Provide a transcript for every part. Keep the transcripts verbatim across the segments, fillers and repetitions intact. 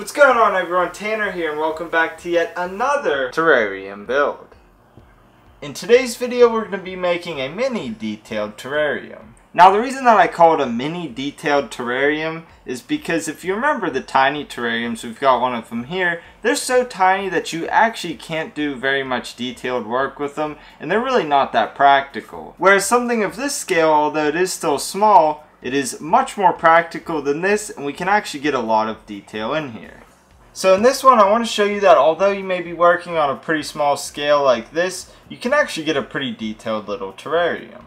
What's going on, everyone? Tanner here, and welcome back to yet another terrarium build. In today's video, we're going to be making a mini detailed terrarium. Now, the reason that I call it a mini detailed terrarium is because if you remember the tiny terrariums, we've got one of them here, they're so tiny that you actually can't do very much detailed work with them, and they're really not that practical. Whereas something of this scale, although it is still small, it is much more practical than this, and we can actually get a lot of detail in here. So in this one, I want to show you that although you may be working on a pretty small scale like this, you can actually get a pretty detailed little terrarium.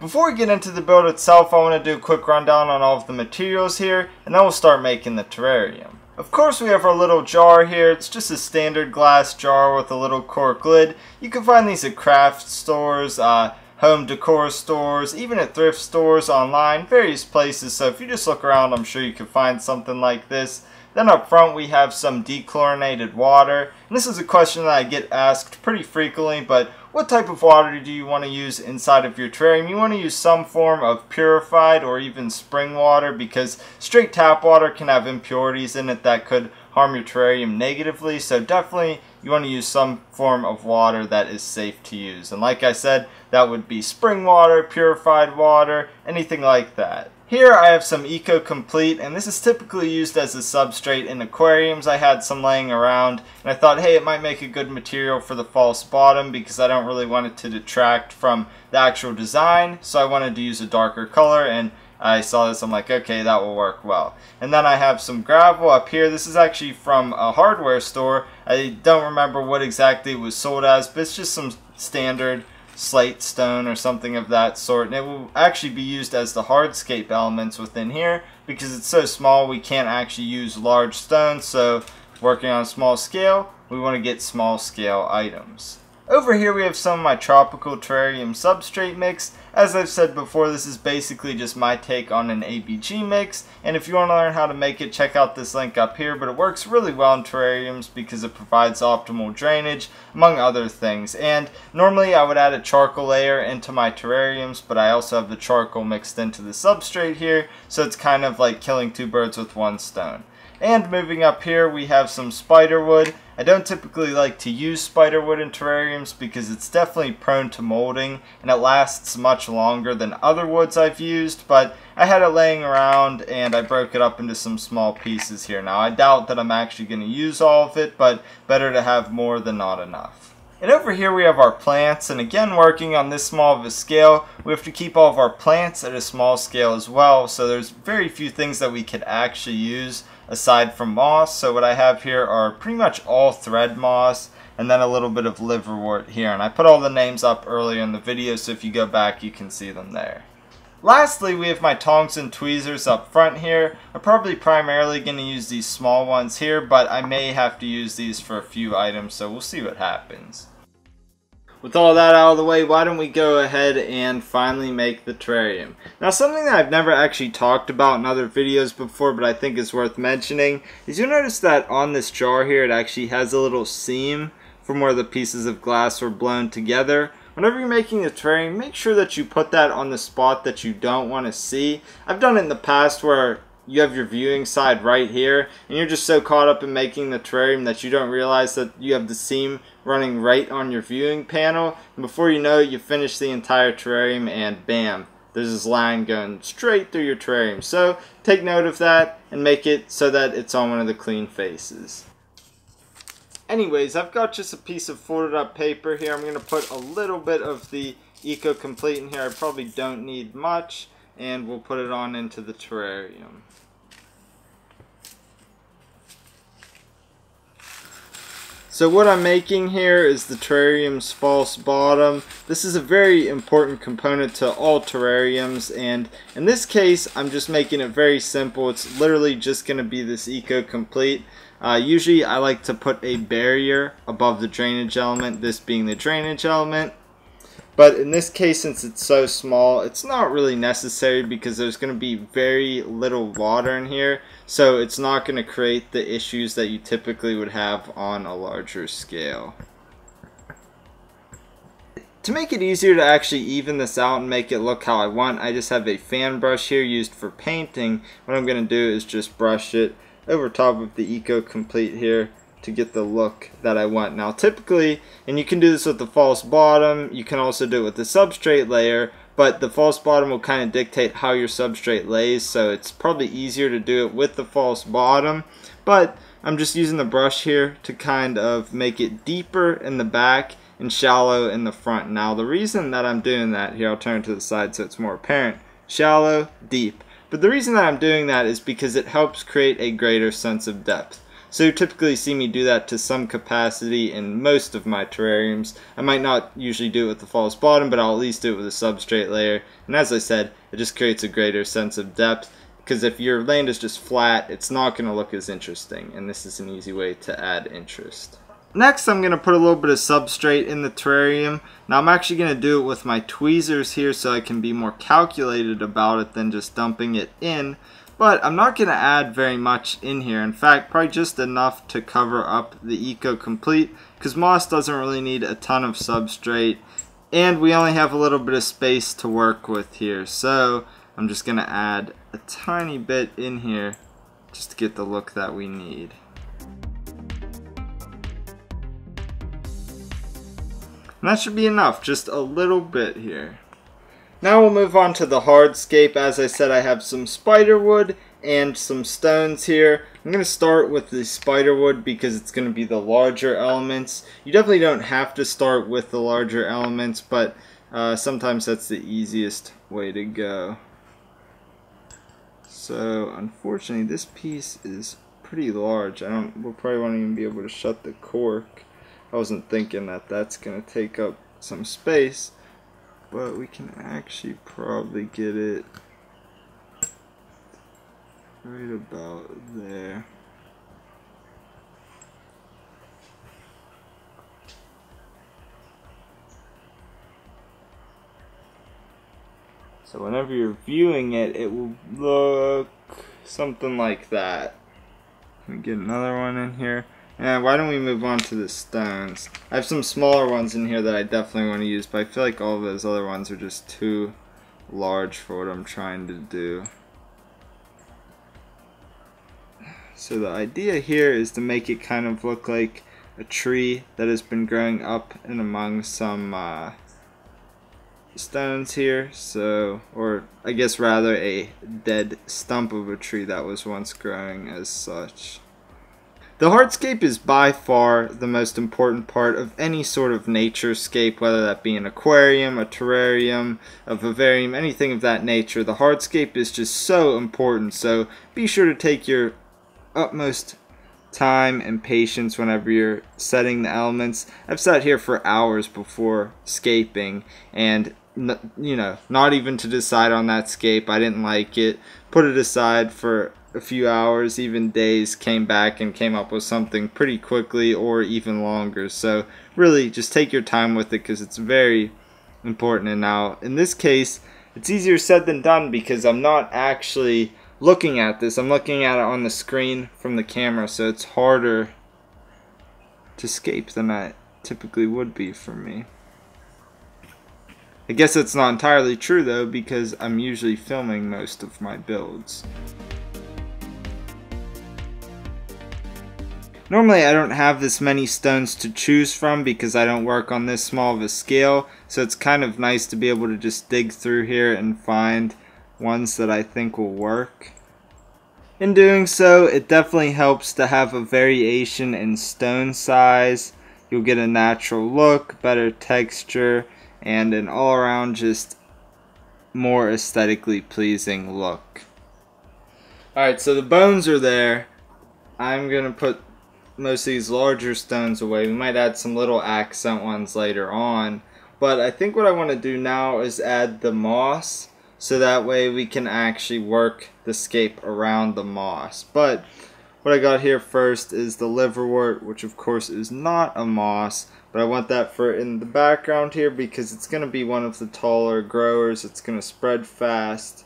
Before we get into the build itself, I want to do a quick rundown on all of the materials here, and then we'll start making the terrarium. Of course, we have our little jar here. It's just a standard glass jar with a little cork lid. You can find these at craft stores, uh, home decor stores, even at thrift stores, online, various places. So if you just look around, I'm sure you can find something like this. Then up front, we have some dechlorinated water. And this is a question that I get asked pretty frequently, but what type of water do you want to use inside of your terrarium? You want to use some form of purified or even spring water, because straight tap water can have impurities in it that could harm your terrarium negatively. So definitely you want to use some form of water that is safe to use. And like I said, that would be spring water, purified water, anything like that. Here I have some Eco Complete, and this is typically used as a substrate in aquariums. I had some laying around, and I thought, hey, it might make a good material for the false bottom because I don't really want it to detract from the actual design, so I wanted to use a darker color, and I saw this, I'm like, okay, that will work well. And then I have some gravel up here. This is actually from a hardware store. I don't remember what exactly it was sold as, but it's just some standard slate stone or something of that sort, and it will actually be used as the hardscape elements within here. Because it's so small, we can't actually use large stones, so working on a small scale, we want to get small scale items. Over here we have some of my tropical terrarium substrate mix. As I've said before, this is basically just my take on an A B G mix, and if you want to learn how to make it, check out this link up here, but it works really well in terrariums because it provides optimal drainage, among other things. And normally I would add a charcoal layer into my terrariums, but I also have the charcoal mixed into the substrate here, so it's kind of like killing two birds with one stone. And moving up here, we have some spiderwood. I don't typically like to use spiderwood in terrariums because it's definitely prone to molding, and it lasts much longer than other woods I've used, but I had it laying around and I broke it up into some small pieces here. Now, I doubt that I'm actually going to use all of it, but better to have more than not enough. And over here we have our plants, and again, working on this small of a scale, we have to keep all of our plants at a small scale as well, so there's very few things that we could actually use aside from moss. So what I have here are pretty much all thread moss, and then a little bit of liverwort here, and I put all the names up earlier in the video, so if you go back you can see them there. Lastly, we have my tongs and tweezers up front here. I'm probably primarily going to use these small ones here, but I may have to use these for a few items, so we'll see what happens. With all that out of the way, why don't we go ahead and finally make the terrarium. Now, something that I've never actually talked about in other videos before, but I think is worth mentioning, is you'll notice that on this jar here, it actually has a little seam from where the pieces of glass were blown together. Whenever you're making a terrarium, make sure that you put that on the spot that you don't want to see. I've done it in the past where you have your viewing side right here, and you're just so caught up in making the terrarium that you don't realize that you have the seam running right on your viewing panel. And before you know it, you finish the entire terrarium, and bam, there's this line going straight through your terrarium. So take note of that and make it so that it's on one of the clean faces. Anyways, I've got just a piece of folded up paper here. I'm going to put a little bit of the Eco Complete in here. I probably don't need much, and we'll put it on into the terrarium. So what I'm making here is the terrarium's false bottom. This is a very important component to all terrariums, and in this case, I'm just making it very simple. It's literally just going to be this Eco Complete. Uh, usually I like to put a barrier above the drainage element, this being the drainage element. But in this case, since it's so small, it's not really necessary because there's going to be very little water in here. So it's not going to create the issues that you typically would have on a larger scale. To make it easier to actually even this out and make it look how I want, I just have a fan brush here used for painting. What I'm going to do is just brush it over top of the Eco Complete here to get the look that I want. Now typically, and you can do this with the false bottom, you can also do it with the substrate layer, but the false bottom will kind of dictate how your substrate lays, so it's probably easier to do it with the false bottom. But I'm just using the brush here to kind of make it deeper in the back and shallow in the front. Now the reason that I'm doing that here, I'll turn to the side so it's more apparent, shallow, deep. But the reason that I'm doing that is because it helps create a greater sense of depth. So you typically see me do that to some capacity in most of my terrariums. I might not usually do it with the false bottom, but I'll at least do it with a substrate layer. And as I said, it just creates a greater sense of depth, because if your land is just flat, it's not going to look as interesting. And this is an easy way to add interest. Next, I'm going to put a little bit of substrate in the terrarium. Now I'm actually going to do it with my tweezers here so I can be more calculated about it than just dumping it in. But I'm not going to add very much in here. In fact, probably just enough to cover up the Eco Complete, because moss doesn't really need a ton of substrate and we only have a little bit of space to work with here. So I'm just going to add a tiny bit in here just to get the look that we need. And that should be enough, just a little bit here. Now we'll move on to the hardscape. As I said, I have some spiderwood and some stones here. I'm going to start with the spiderwood because it's going to be the larger elements. You definitely don't have to start with the larger elements, but uh, sometimes that's the easiest way to go. So unfortunately this piece is pretty large. I don't, we'll probably won't even be able to shut the cork. I wasn't thinking that that's going to take up some space. But we can actually probably get it right about there. So whenever you're viewing it, it will look something like that. Can we get another one in here? And why don't we move on to the stones? I have some smaller ones in here that I definitely want to use, but I feel like all of those other ones are just too large for what I'm trying to do. So the idea here is to make it kind of look like a tree that has been growing up and among some uh, stones here. So, or I guess rather a dead stump of a tree that was once growing as such. The hardscape is by far the most important part of any sort of naturescape, whether that be an aquarium, a terrarium, a vivarium, anything of that nature. The hardscape is just so important, so be sure to take your utmost time and patience whenever you're setting the elements. I've sat here for hours before scaping, and you know, not even to decide on that scape. I didn't like it. Put it aside for a few hours, even days, came back and came up with something pretty quickly or even longer. So really just take your time with it because it's very important. And now in this case it's easier said than done because I'm not actually looking at this. I'm looking at it on the screen from the camera, so it's harder to scape than that typically would be for me. I guess it's not entirely true though, because I'm usually filming most of my builds. Normally I don't have this many stones to choose from because I don't work on this small of a scale, so it's kind of nice to be able to just dig through here and find ones that I think will work. In doing so, it definitely helps to have a variation in stone size. You'll get a natural look, better texture, and an all-around just more aesthetically pleasing look. Alright, so the bones are there. I'm gonna put most of these larger stones away. We might add some little accent ones later on, but I think what I want to do now is add the moss, so that way we can actually work the scape around the moss. But what I got here first is the liverwort, which of course is not a moss, but I want that for in the background here because it's going to be one of the taller growers. It's going to spread fast.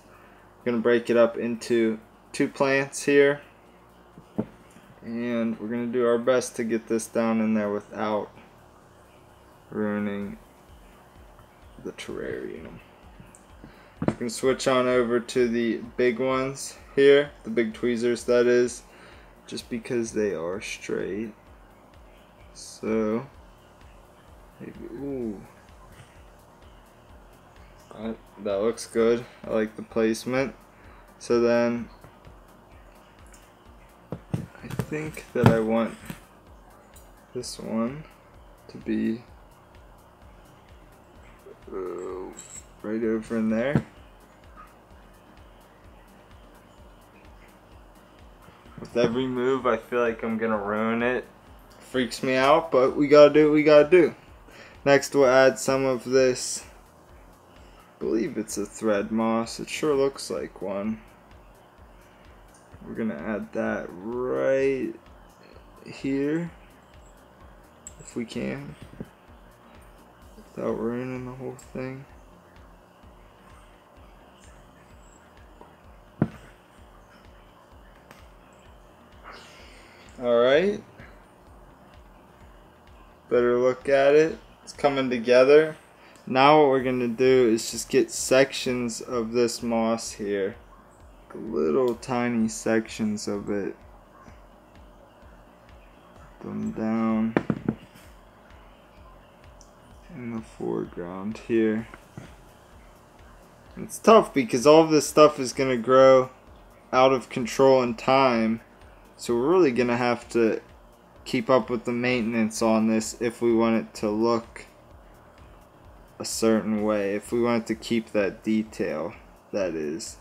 I'm going to break it up into two plants here. And we're going to do our best to get this down in there without ruining the terrarium. We can switch on over to the big ones here, the big tweezers that is. just because they are straight. So maybe, ooh, I, that looks good. I like the placement. So then I think that I want this one to be uh, right over in there. With every move, I feel like I'm gonna ruin it. Freaks me out, but we gotta do what we gotta do. Next, we'll add some of this. I believe it's a thread moss. It sure looks like one. We're gonna add that right here, if we can, without ruining the whole thing. Alright, better look at it, it's coming together. Now what we're going to do is just get sections of this moss here, little tiny sections of it, put them down in the foreground here. It's tough because all of this stuff is going to grow out of control in time. So we're really going to have to keep up with the maintenance on this if we want it to look a certain way. If we want it to keep that detail, that is.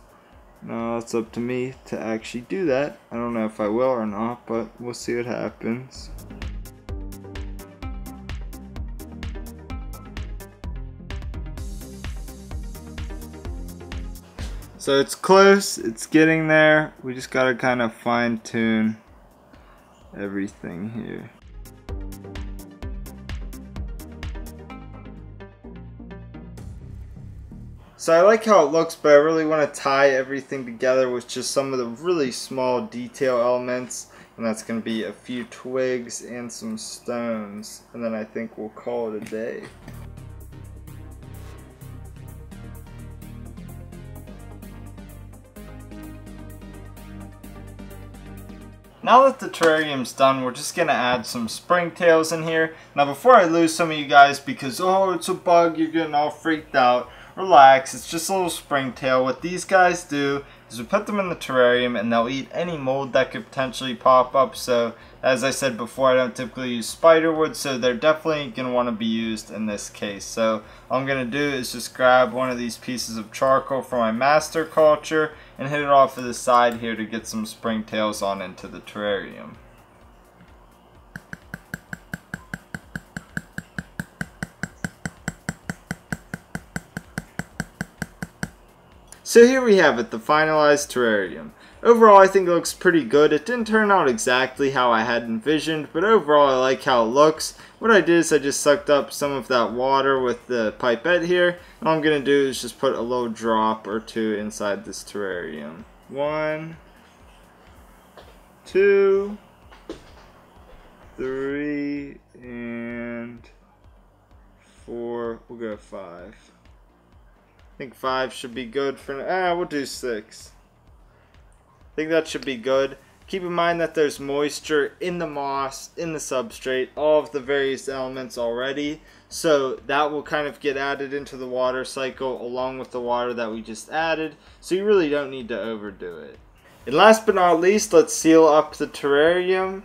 Now it's up to me to actually do that. I don't know if I will or not, but we'll see what happens. So it's close, it's getting there, we just gotta kind of fine tune everything here. So I like how it looks, but I really want to tie everything together with just some of the really small detail elements, and that's going to be a few twigs and some stones, and then I think we'll call it a day. Now that the terrarium's done, we're just going to add some springtails in here. Now before I lose some of you guys because, oh, it's a bug, you're getting all freaked out, relax, it's just a little springtail. What these guys do is we put them in the terrarium and they'll eat any mold that could potentially pop up. So as I said before, I don't typically use spiderwood, so they're definitely going to want to be used in this case. So all I'm going to do is just grab one of these pieces of charcoal from my master culture and hit it off to the side here to get some springtails on into the terrarium. So here we have it, the finalized terrarium. Overall, I think it looks pretty good. It didn't turn out exactly how I had envisioned, but overall I like how it looks. What I did is I just sucked up some of that water with the pipette here, and all I'm going to do is just put a little drop or two inside this terrarium. One, two, three, and four. We'll go five. I think five should be good for now. Ah, we'll do six. I think that should be good. Keep in mind that there's moisture in the moss, in the substrate, all of the various elements already, so that will kind of get added into the water cycle along with the water that we just added, so you really don't need to overdo it. And last but not least, let's seal up the terrarium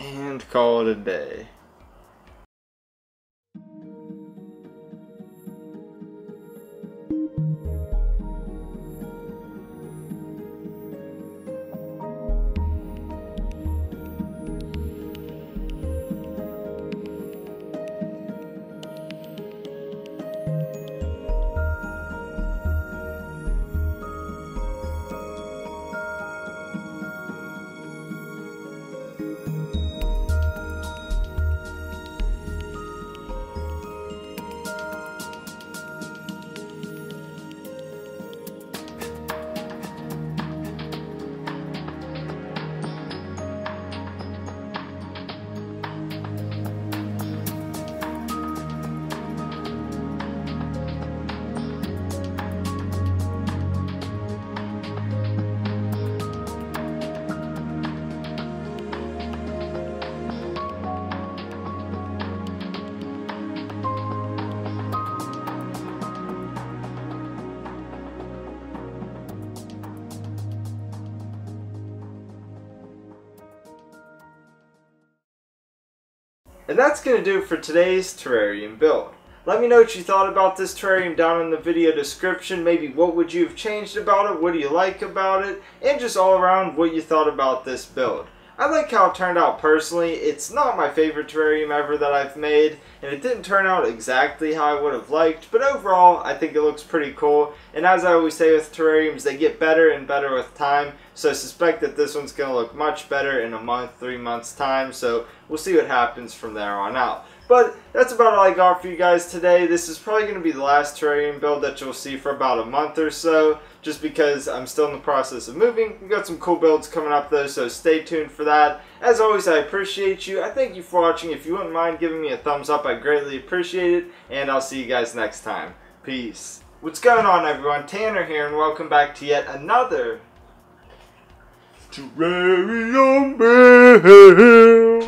and call it a day. And that's going to do it for today's terrarium build. Let me know what you thought about this terrarium down in the video description. Maybe what would you have changed about it, what do you like about it, and just all around what you thought about this build. I like how it turned out personally. It's not my favorite terrarium ever that I've made, and it didn't turn out exactly how I would have liked, but overall I think it looks pretty cool, and as I always say with terrariums, they get better and better with time, so I suspect that this one's going to look much better in a month, three months time, so we'll see what happens from there on out. But that's about all I got for you guys today. This is probably going to be the last terrarium build that you'll see for about a month or so, just because I'm still in the process of moving. We've got some cool builds coming up though, so stay tuned for that. As always, I appreciate you. I thank you for watching. If you wouldn't mind giving me a thumbs up, I greatly appreciate it, and I'll see you guys next time. Peace. What's going on, everyone? Tanner here, and welcome back to yet another terrarium build.